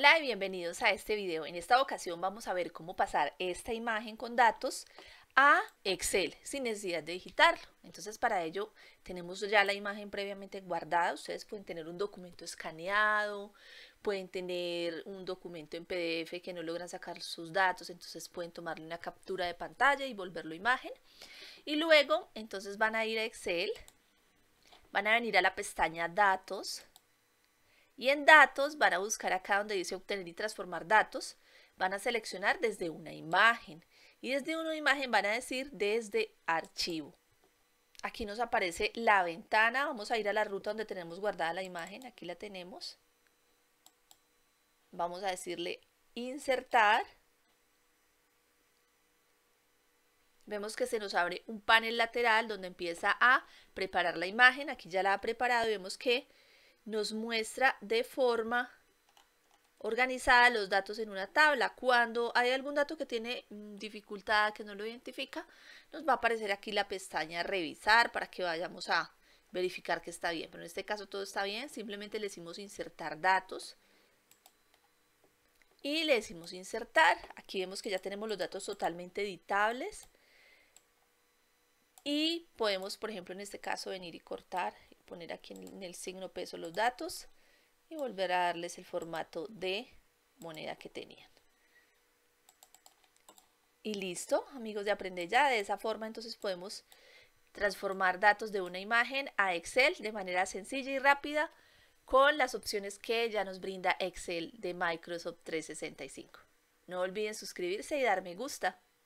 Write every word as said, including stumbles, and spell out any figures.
Hola y bienvenidos a este video. En esta ocasión vamos a ver cómo pasar esta imagen con datos a Excel sin necesidad de digitarlo. Entonces, para ello tenemos ya la imagen previamente guardada. Ustedes pueden tener un documento escaneado, pueden tener un documento en P D F que no logran sacar sus datos, entonces pueden tomarle una captura de pantalla y volverlo imagen. Y luego, entonces van a ir a Excel, van a venir a la pestaña Datos y en Datos van a buscar acá donde dice Obtener y transformar datos, van a seleccionar desde una imagen. Y desde una imagen van a decir desde archivo. Aquí nos aparece la ventana. Vamos a ir a la ruta donde tenemos guardada la imagen. Aquí la tenemos. Vamos a decirle insertar. Vemos que se nos abre un panel lateral donde empieza a preparar la imagen. Aquí ya la ha preparado y vemos que nos muestra de forma organizada los datos en una tabla. Cuando hay algún dato que tiene dificultad, que no lo identifica, nos va a aparecer aquí la pestaña revisar para que vayamos a verificar que está bien. Pero en este caso todo está bien, simplemente le decimos insertar datos y le decimos insertar. Aquí vemos que ya tenemos los datos totalmente editables y podemos, por ejemplo, en este caso venir y cortar y poner aquí en el signo peso los datos y volver a darles el formato de moneda que tenían. Y listo, amigos de Aprende Ya. De esa forma entonces podemos transformar datos de una imagen a Excel de manera sencilla y rápida con las opciones que ya nos brinda Excel de Microsoft trescientos sesenta y cinco. No olviden suscribirse y dar me gusta.